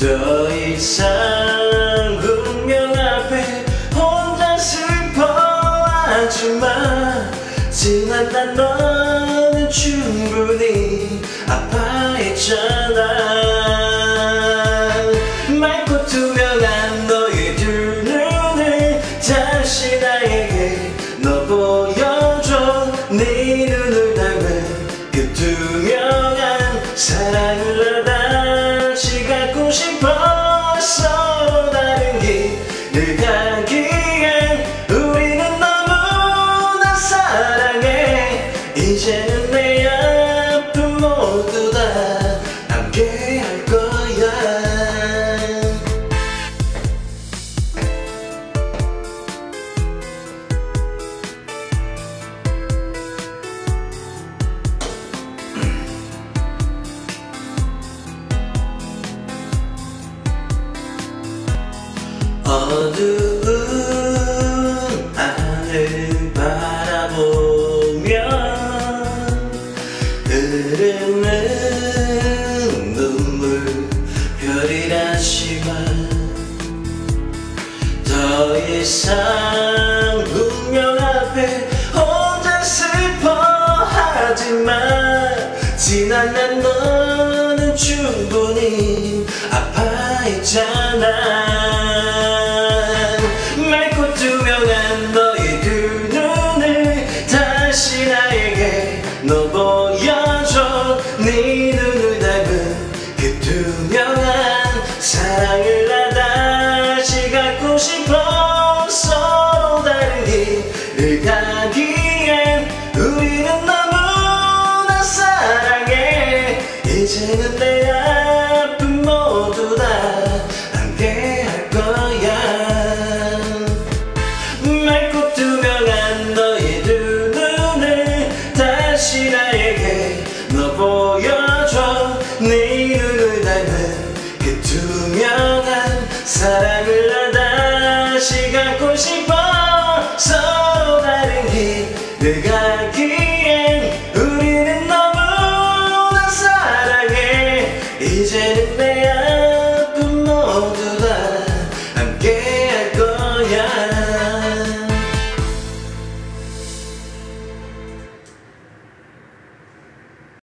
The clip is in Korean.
더 이상 운명 앞에 혼자 슬퍼하지 마. 지난날 너는 충분히 아파했잖아. 맑고 투명한 너의 두 눈을 다시 나에게 너 보여줘. 네 눈을 담은 그 투명한 사랑을 다시 갖고 싶었어. 다른 길을 가기엔 우리는 너무나 사랑해. 이제는 내 아픔 모두 다 함께 할 거야. 어두운 하늘 바라보면 흐르는 눈물 별이라지만 더 이상 운명 앞에 혼자 슬퍼하지 마. 지난 날 너는 충분히 아파했잖아. 너의 두 눈을 다시 나에게 너 보여줘. 네 눈을 담은 그 투명한 사랑을 나 다시 갖고 싶었어. 다른 길을 가기엔 우리는 너무나 사랑해. 이제는 내 아픔 모두 다 함께 할 거야. 나에게 너 보여줘. 네 눈을 닮은 그 투명한 사랑을 나 다시 갖고 싶어.